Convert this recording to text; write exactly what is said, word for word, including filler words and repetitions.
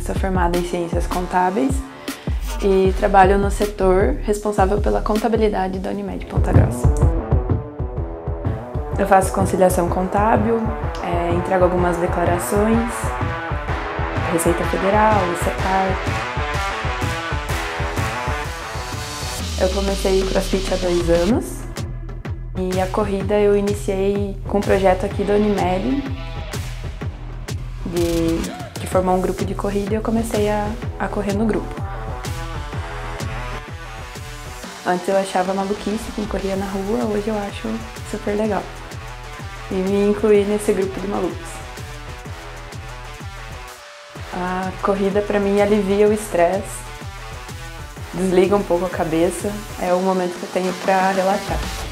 sou formada em Ciências Contábeis e trabalho no setor responsável pela contabilidade da Unimed Ponta Grossa. Eu faço conciliação contábil, é, entrego algumas declarações, Receita Federal, C E P A R. Eu comecei o CrossFit há dois anos e a corrida eu iniciei com um projeto aqui da Unimed, de, que formou um grupo de corrida, e eu comecei a, a correr no grupo. Antes eu achava maluquice quem corria na rua, hoje eu acho super legal. E me incluí nesse grupo de malucos. A corrida pra mim alivia o estresse, desliga um pouco a cabeça, é o momento que eu tenho pra relaxar.